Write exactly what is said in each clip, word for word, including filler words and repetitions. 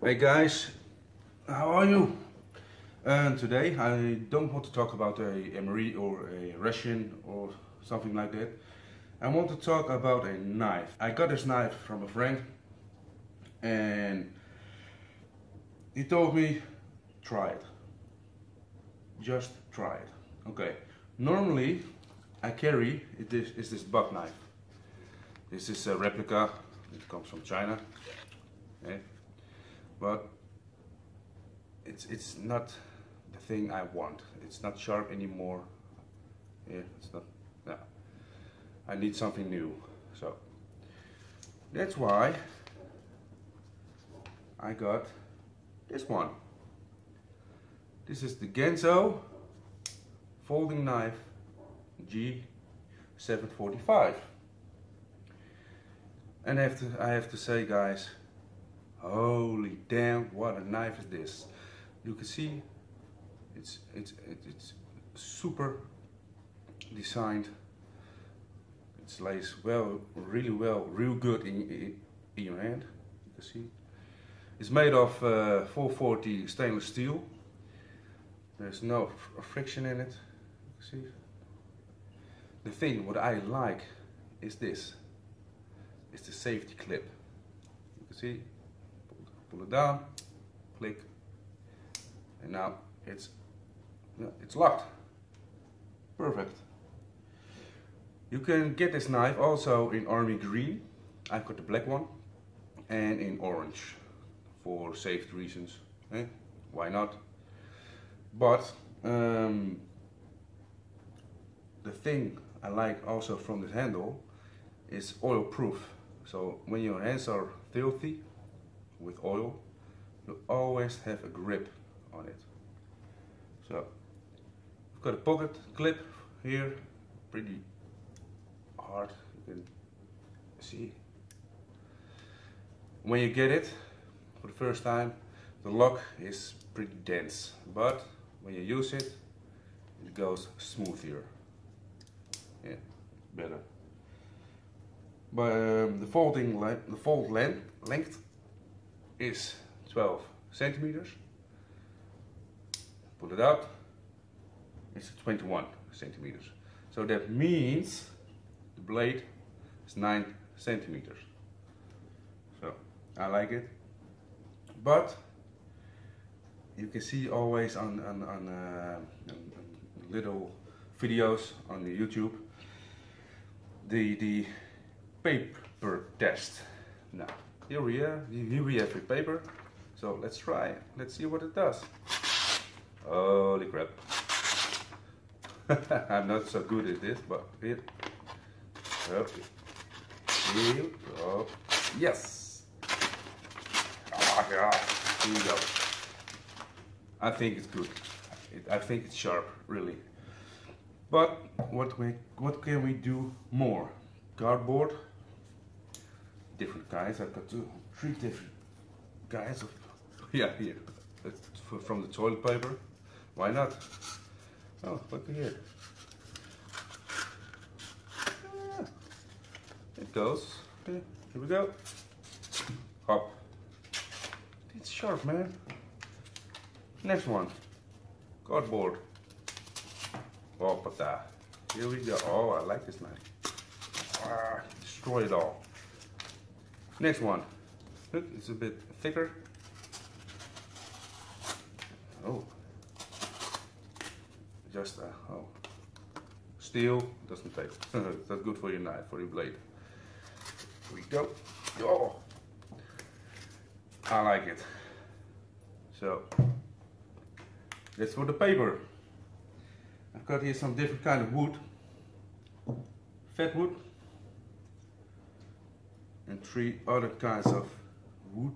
Hey guys, how are you? And uh, today I don't want to talk about a M R E or a ration or something like that. I want to talk about a knife. I got this knife from a friend and he told me try it. Just try it. Okay, normally I carry it is, is this Buck knife. This is a replica, it comes from China. Okay. But it's it's not the thing I want. It's not sharp anymore. Yeah, it's not. No, I need something new. So that's why I got this one. This is the Ganzo folding knife G seven forty-five. And I have to I have to say, guys. Holy damn, what a knife is this. You can see it's it's it's super designed. It's lays well, really well, real good in, in your hand. You can see it's made of uh, four forty stainless steel. There's no friction in it. You can see the thing what I like is this. It's the safety clip. You can see, pull it down, click, and now it's it's locked. Perfect. You can get this knife also in army green. I've got the black one, and in orange for safety reasons. Eh? Why not? But um, the thing I like also from this handle is oil proof. So when your hands are filthy with oil, you always have a grip on it. So we've got a pocket clip here, pretty hard, you can see. When you get it for the first time, the lock is pretty dense, but when you use it, it goes smoother. Yeah, better. But um, the folding length, the fold length, length is twelve centimeters. Pull it out, it's twenty-one centimeters. So that means the blade is nine centimeters. So I like it, but you can see always on, on, on, uh, on, on little videos on the YouTube the, the paper test. Now Here we are, here we have the paper, so let's try it, let's see what it does. Holy crap. I'm not so good at this, but it, okay. Here we go. Yes! Oh, yeah. Here we go. I think it's good, it, I think it's sharp, really. But what, we, what can we do more? Cardboard. Different guys, I've got two, three different guys. Of, yeah, here, yeah. From the toilet paper. Why not? Oh, look here. Yeah. It goes. Okay, here we go. Hop. It's sharp, man. Next one. Cardboard. Hopata. Here we go. Oh, I like this knife. Ah, destroy it all. Next one, look, it's a bit thicker. Oh, just uh, oh, steel doesn't take. That's good for your knife, for your blade. Here we go. Oh, I like it. So that's for the paper. I've got here some different kind of wood, fat wood. And three other kinds of wood.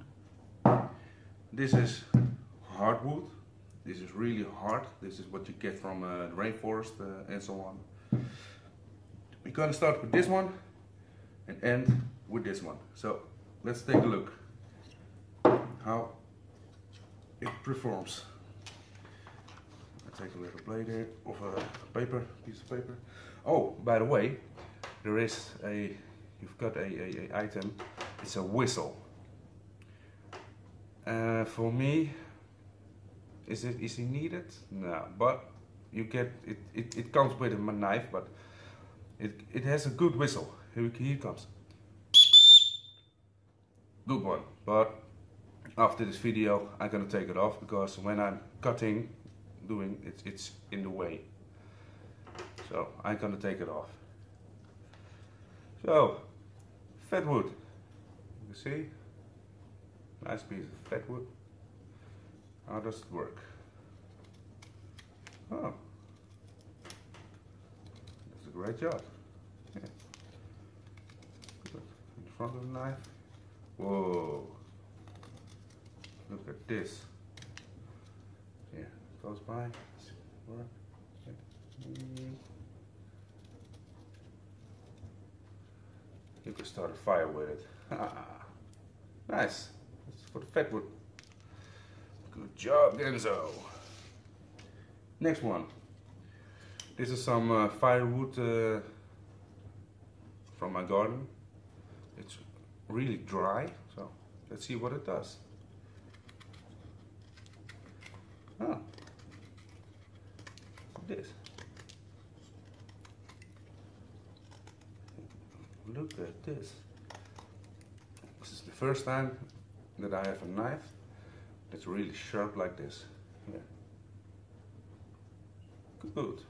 This is hardwood. This is really hard. This is what you get from uh, the rainforest uh, and so on. We're gonna start with this one and end with this one. So let's take a look how it performs. I take a little blade here of a paper, piece of paper. Oh, by the way, there is a. You've got a, a, a item, it's a whistle. Uh, for me, is it is it needed? No, but you get it. It, it comes with a knife, but it it has a good whistle. Here, here it comes. Good one. But after this video, I'm gonna take it off because when I'm cutting, doing it, it's in the way. So I'm gonna take it off. So fat wood. You see. Nice piece of fat wood. How does it work? Oh, that's a great job. Yeah. Put it in front of the knife. Whoa! Look at this. Yeah, goes by. Work. You can start a fire with it. Nice. That's for the fat wood. Good job, Ganzo. Next one. This is some uh, firewood uh, from my garden. It's really dry, so let's see what it does. Ah, this. Look at this. This is the first time that I have a knife that's really sharp like this. Yeah. Good.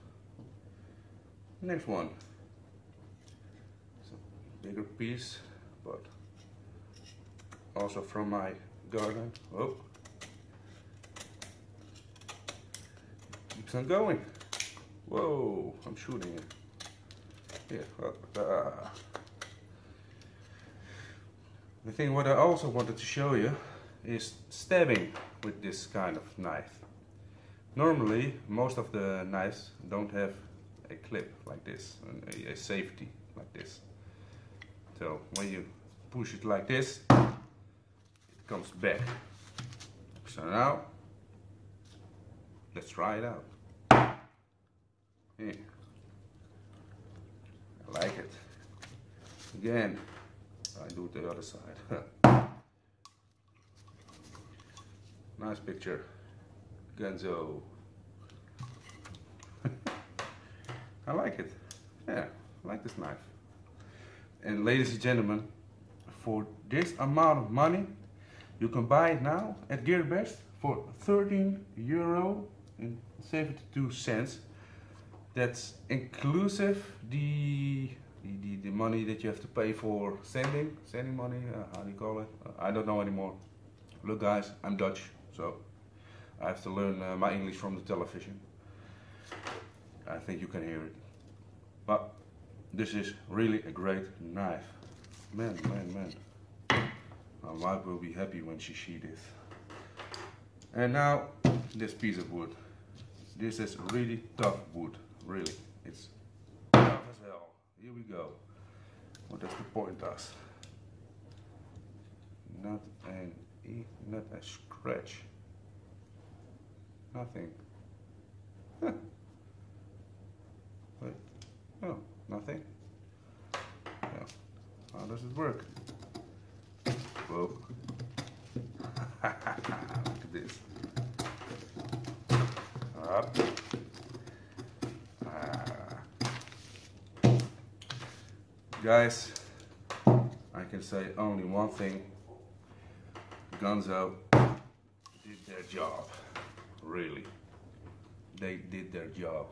Next one. It's a bigger piece, but also from my garden. Oh, keeps on going. Whoa! I'm shooting it. Yeah. Ah. The thing what I also wanted to show you is stabbing with this kind of knife. Normally, most of the knives don't have a clip like this, a safety like this. So when you push it like this, it comes back. So now, let's try it out. Yeah. I like it. Again, I do the other side. Nice picture. Ganzo. I like it. Yeah, I like this knife. And ladies and gentlemen, for this amount of money, you can buy it now at GearBest for thirteen euro and seventy-two cents. That's inclusive the, the the money that you have to pay for sending sending money. Uh, how do you call it? Uh, I don't know anymore. Look, guys, I'm Dutch, so I have to learn uh, my English from the television. I think you can hear it. But this is really a great knife. Man, man, man. My wife will be happy when she sees this. And now this piece of wood. This is really tough wood. Really. It's tough as hell. Here we go. What does the point do? Not an e, not a scratch. Nothing. Huh. Wait. Oh, nothing. Yeah. How does it work? Whoa. Look at this. Up. Ah. Guys, I can say only one thing. Ganzo did their job. Really, they did their job.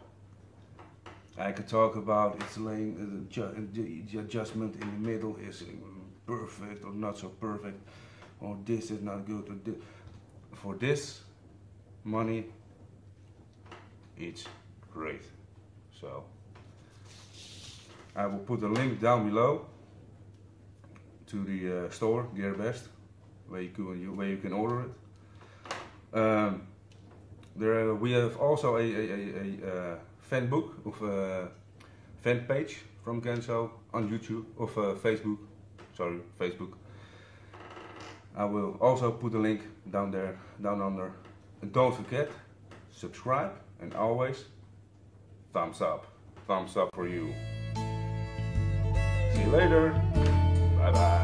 I could talk about it's laying uh, the, the adjustment in the middle is perfect or not so perfect, or this is not good. Or this. For this money, it's great. So I will put a link down below to the uh, store GearBest, where you can where you can order it. Um, There, uh, we have also a, a, a, a, a fan book of uh, fan page from Ganzo on YouTube of uh, Facebook. Sorry, Facebook. I will also put a link down there, down under. And don't forget, subscribe and always thumbs up, thumbs up for you. See you later. Bye bye.